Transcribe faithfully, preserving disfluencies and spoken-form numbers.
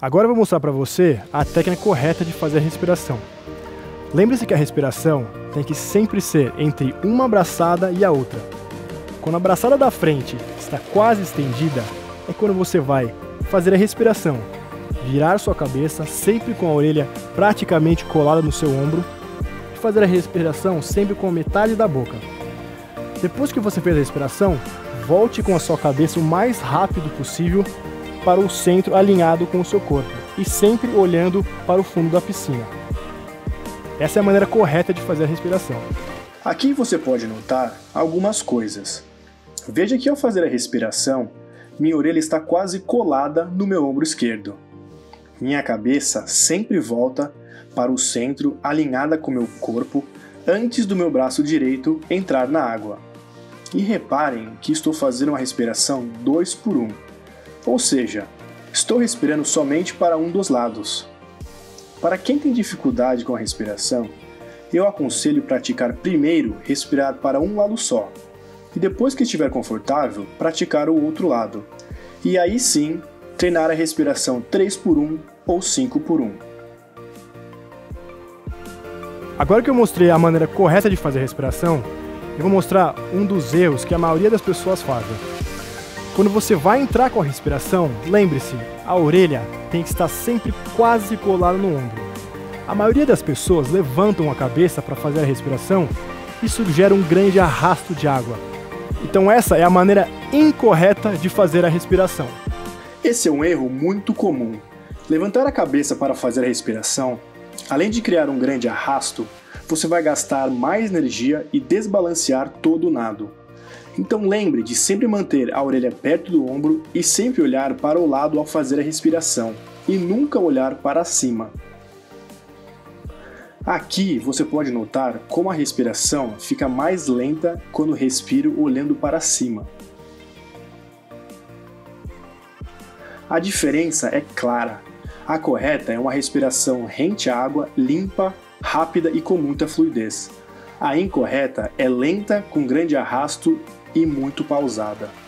Agora eu vou mostrar para você a técnica correta de fazer a respiração. Lembre-se que a respiração tem que sempre ser entre uma abraçada e a outra. Quando a abraçada da frente está quase estendida, é quando você vai fazer a respiração. Virar sua cabeça sempre com a orelha praticamente colada no seu ombro e fazer a respiração sempre com a metade da boca. Depois que você fez a respiração, volte com a sua cabeça o mais rápido possível para o centro alinhado com o seu corpo e sempre olhando para o fundo da piscina. Essa é a maneira correta de fazer a respiração. Aqui você pode notar algumas coisas. Veja que ao fazer a respiração, minha orelha está quase colada no meu ombro esquerdo. Minha cabeça sempre volta para o centro alinhada com meu corpo antes do meu braço direito entrar na água. E reparem que estou fazendo uma respiração dois por um, ou seja, estou respirando somente para um dos lados. Para quem tem dificuldade com a respiração, eu aconselho praticar primeiro respirar para um lado só, e depois que estiver confortável, praticar o outro lado, e aí sim treinar a respiração três por um ou cinco por um. Agora que eu mostrei a maneira correta de fazer a respiração, eu vou mostrar um dos erros que a maioria das pessoas fazem. Quando você vai entrar com a respiração, lembre-se, a orelha tem que estar sempre quase colada no ombro. A maioria das pessoas levantam a cabeça para fazer a respiração e isso gera um grande arrasto de água. Então essa é a maneira incorreta de fazer a respiração. Esse é um erro muito comum. Levantar a cabeça para fazer a respiração, além de criar um grande arrasto, você vai gastar mais energia e desbalancear todo o nado. Então lembre de sempre manter a orelha perto do ombro e sempre olhar para o lado ao fazer a respiração, e nunca olhar para cima. Aqui você pode notar como a respiração fica mais lenta quando respiro olhando para cima. A diferença é clara. A correta é uma respiração rente à água, limpa, rápida e com muita fluidez. A incorreta é lenta, com grande arrasto e muito pausada.